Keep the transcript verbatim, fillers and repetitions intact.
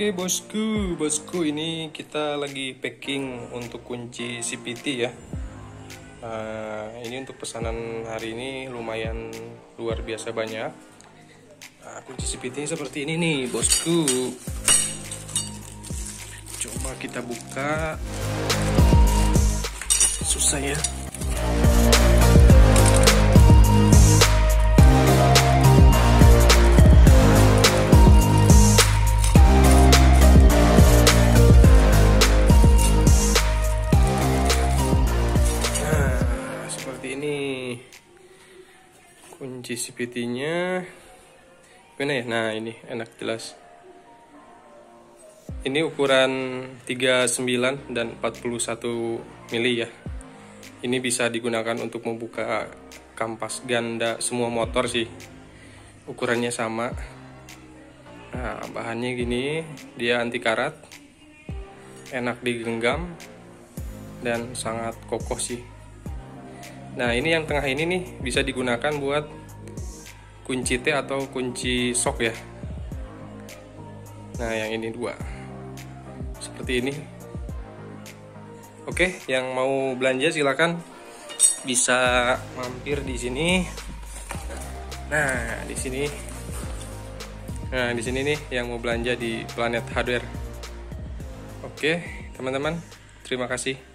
Oke bosku, bosku ini kita lagi packing untuk kunci C V T ya. Nah, ini untuk pesanan hari ini lumayan luar biasa banyak. Nah, kunci C V T seperti ini nih bosku. Coba kita buka. Susah ya. Kunci C V T-nya gimana ya? Nah, ini enak jelas. Ini ukuran tiga puluh sembilan dan empat puluh satu mili ya. Ini bisa digunakan untuk membuka kampas ganda semua motor sih. Ukurannya sama. Nah, bahannya gini, dia anti karat. Enak digenggam dan sangat kokoh sih. Nah, ini yang tengah ini nih bisa digunakan buat kunci T atau kunci sok ya. Nah, yang ini dua seperti ini. Oke, yang mau belanja silakan bisa mampir di sini. Nah, di sini. Nah, di sini nih yang mau belanja di Planet Hardware. Oke, teman-teman, terima kasih.